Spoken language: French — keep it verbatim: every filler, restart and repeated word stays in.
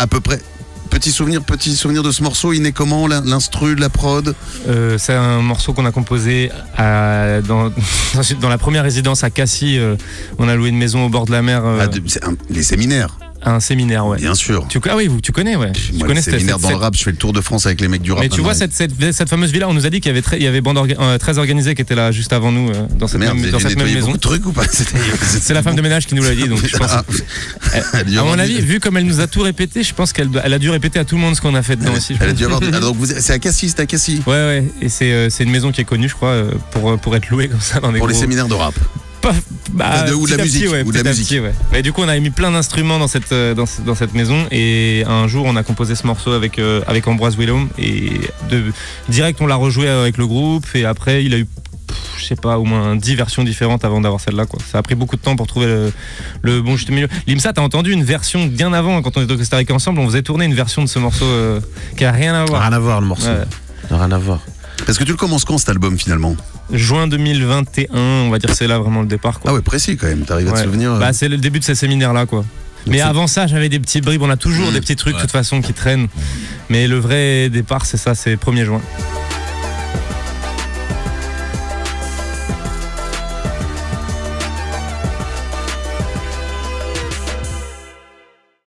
à peu près. Petit souvenir, petit souvenir de ce morceau, il naît comment, l'instru, la prod? euh, C'est un morceau qu'on a composé à, dans, dans la première résidence à Cassis. Euh, on a loué une maison au bord de la mer. Euh, ah, de, un, les séminaires. Un séminaire, ouais. Bien sûr. Tu, ah oui, tu connais, ouais. Tu Moi, connais le séminaire cette, dans cette... le rap, je fais le tour de France avec les mecs du rap. Mais tu vois, cette, cette, cette fameuse villa, on nous a dit qu'il y avait, très, il y avait bande orga euh, très organisée qui était là juste avant nous, euh, dans cette, Merde, même, dans cette même maison. Truc ou pas? C'est la femme de ménage qui nous l'a dit, donc je pense. Elle, à mon avis, vu comme elle nous a tout répété, je pense qu'elle elle a dû répéter à tout le monde ce qu'on a fait dedans aussi. Elle a dû avoir. Ah, donc c'est à Cassis, c'est à Cassis. Ouais, ouais. Et c'est euh, une maison qui est connue, je crois, pour, pour être louée comme ça dans des. Pour les séminaires de rap. Pas, bah, de, ou de la musique, petit, ouais, ou de la musique. Petit, ouais. Et du coup on avait mis plein d'instruments dans cette, dans, dans cette maison, et un jour on a composé ce morceau avec, euh, avec Ambroise Willem, et de, direct on l'a rejoué avec le groupe, et après il a eu je sais pas, au moins dix versions différentes avant d'avoir celle-là. Ça a pris beaucoup de temps pour trouver le, le bon juste milieu. Limsa, t'as entendu une version bien avant, quand on était au Costa Rica ensemble, on faisait tourner une version de ce morceau euh, qui a rien à voir. Rien à voir le morceau, ouais. Rien à voir. Parce que tu le commences quand cet album finalement? Juin deux mille vingt et un, on va dire, c'est là vraiment le départ, quoi. Ah ouais, précis quand même, t'arrives, ouais, à te souvenir. Euh... Bah, c'est le début de ces séminaires-là, quoi. Donc mais avant ça, j'avais des petits bribes, on a toujours mmh, des petits trucs, ouais, de toute façon, qui traînent. Mais le vrai départ, c'est ça, c'est le premier juin.